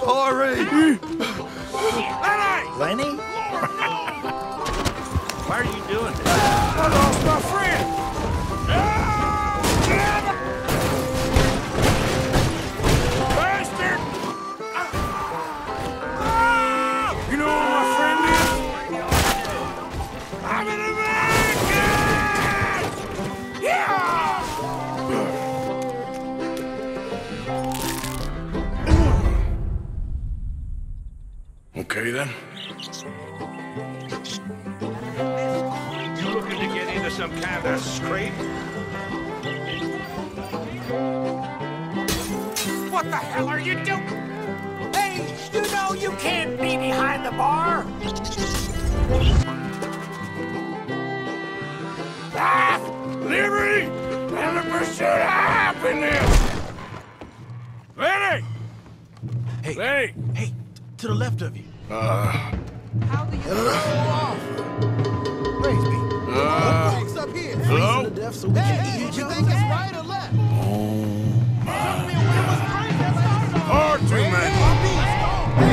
sorry. Lenny? Lenny? Why are you doing this? I lost my friend. Okay, then. You looking to get into some kind of scrape? What the hell are you doing? Hey, you know you can't be behind the bar! Ah! Liberty! And the pursuit of happiness! Lenny! Hey! Lenny! Hey! To the left of you. How do you go off? Praise me. Breaks up here. Hello? Hey, you think it's right or left? Oh, my. Or two men. Hey,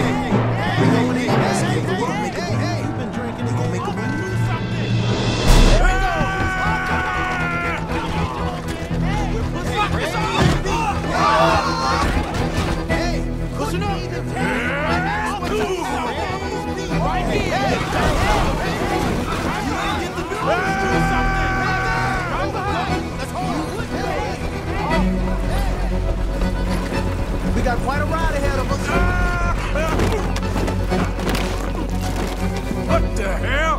you've been drinking. It's gonna make a move. There we go. Hey, listen up. We got quite a ride ahead of us. What the hell?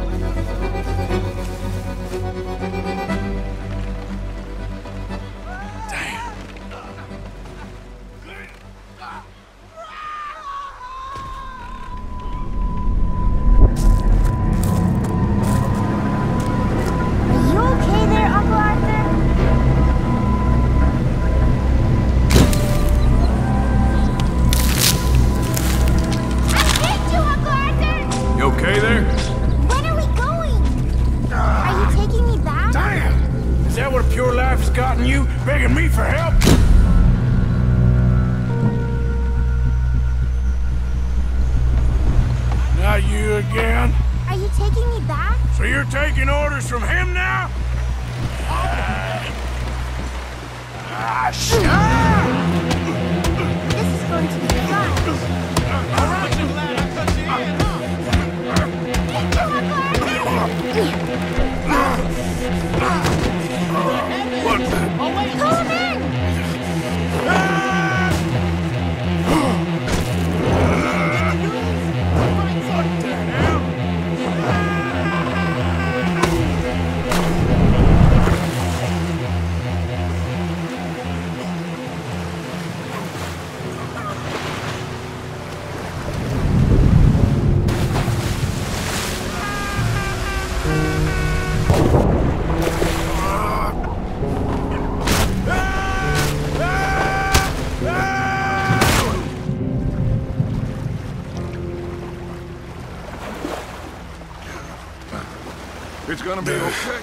It's gonna be okay.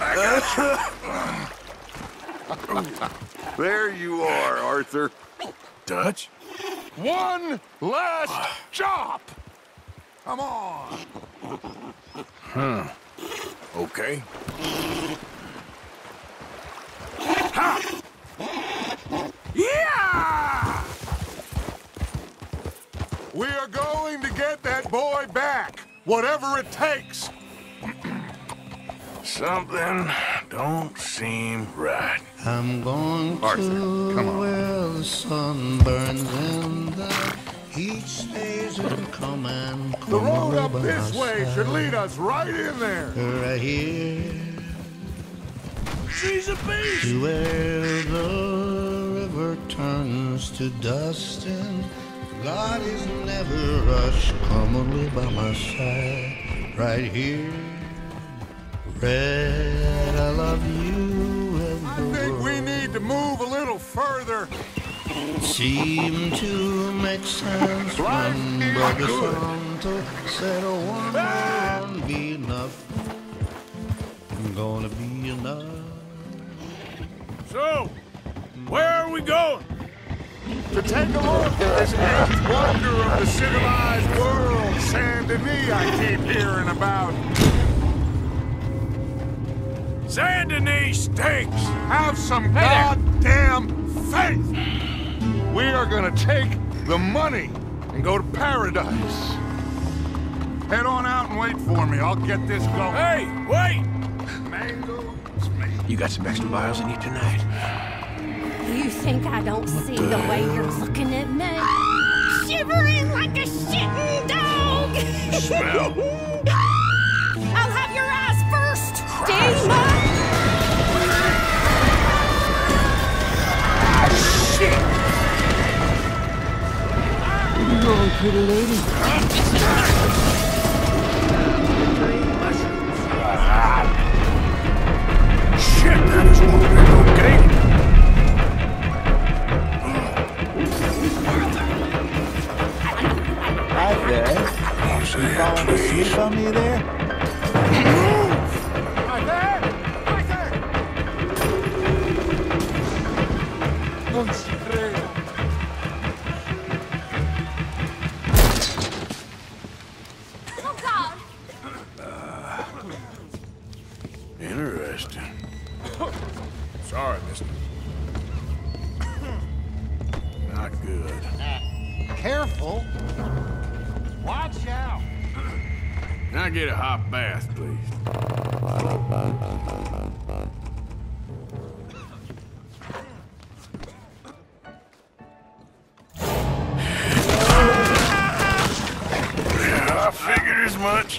I got you. There you are, Arthur. Dutch? One last chop! Come on! Okay. Ha! Yeah! We are going to get that boy back, whatever it takes. Something don't seem right. I'm going to where the sun burns and the heat stays and come and come. The road up this way should lead us right in there. Right here. She's a beast! To where the river turns to dust and God is never rushed. Come only by my side. Right here. Red, I love you. I think we need to move a little further. Seem to make sense. Right here, one be enough. I'm gonna be enough. So, where are we going? to take a look at this eighth wonder of the civilized world, Saint Denis, I keep hearing about. Saint Denis stinks! Have some goddamn faith! We are gonna take the money and go to paradise. Head on out and wait for me. I'll get this going. Hey, wait! Mango, it's me. You got some extra miles in you tonight. You think I don't see the way you're looking at me? Ah, shivering like a shitting dog! Smell? I'll have your eyes first, demon! Shit! You're a pretty lady. Are you falling asleep on me there? Right there! Right there! Don't you pray. Oh, God! Interesting. Sorry, mister. Not good. Careful! Watch out! Now get a hot bath, please. I figured as much.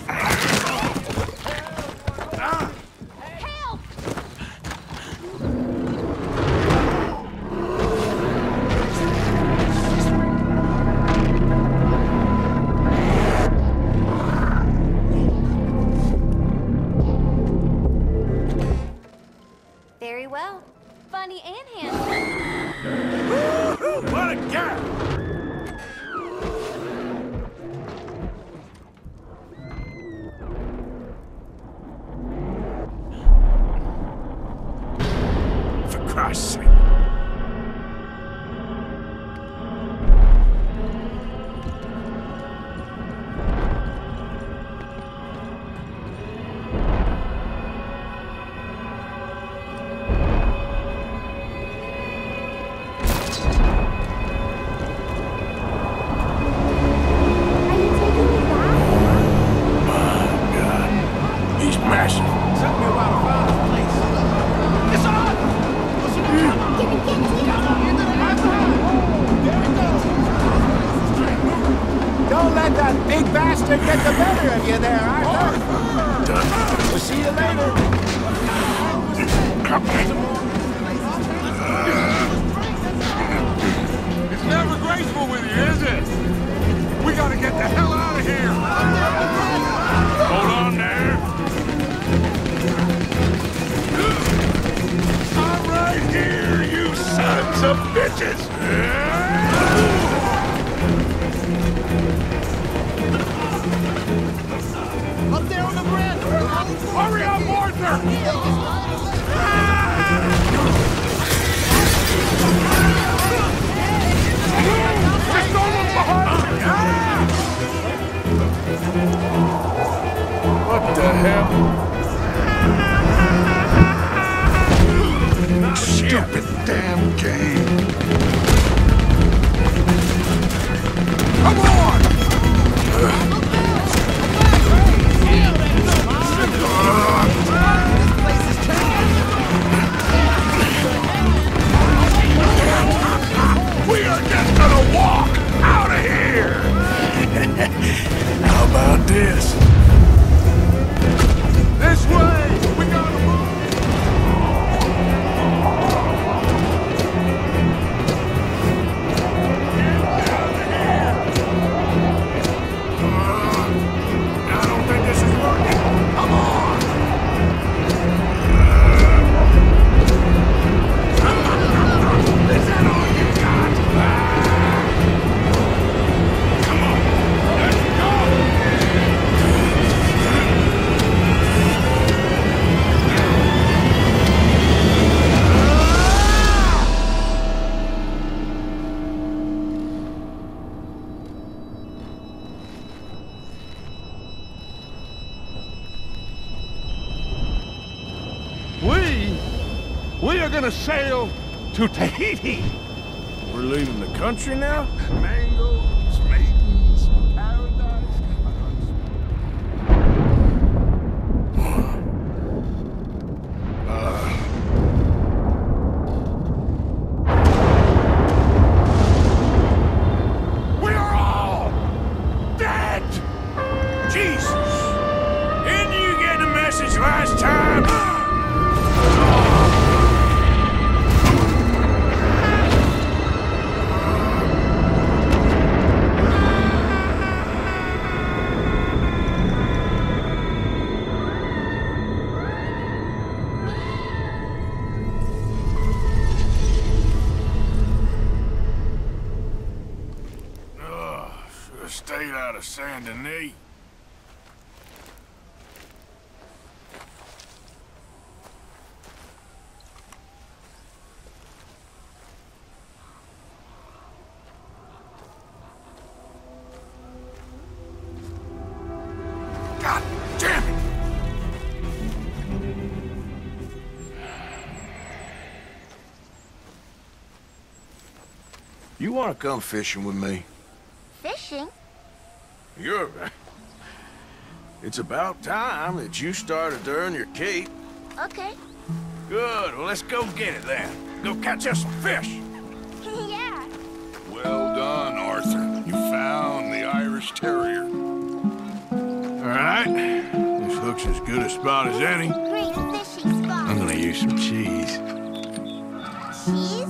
Help! Very well. Funny and handsome. Woo-hoo! What a guy! For Christ's sake. Don't let that big bastard get the better of you there, Arthur. We'll see you later. It's never graceful with you, is it? We gotta get the hell out of here. Hold on there. I'm right here, you sons of bitches. Up there on the bridge! Hurry up, Arthur! Just don't look behind you! What the hell? Stupid damn game! Come on! This way! We gotta move! gonna sail to Tahiti. We're leaving the country now? Mangoes, maidens, paradise. We're all dead! Jesus! Didn't you get the message last time? Stayed out of Saint Denis. God damn it! You want to come fishing with me? Fishing? You're right. It's about time that you started to earn your keep. Okay. Good. Well, let's go get it then. Go catch us some fish. Yeah. Well done, Arthur. You found the Irish Terrier. All right. This looks as good a spot as any. Great fishing spot. I'm gonna use some cheese. Cheese?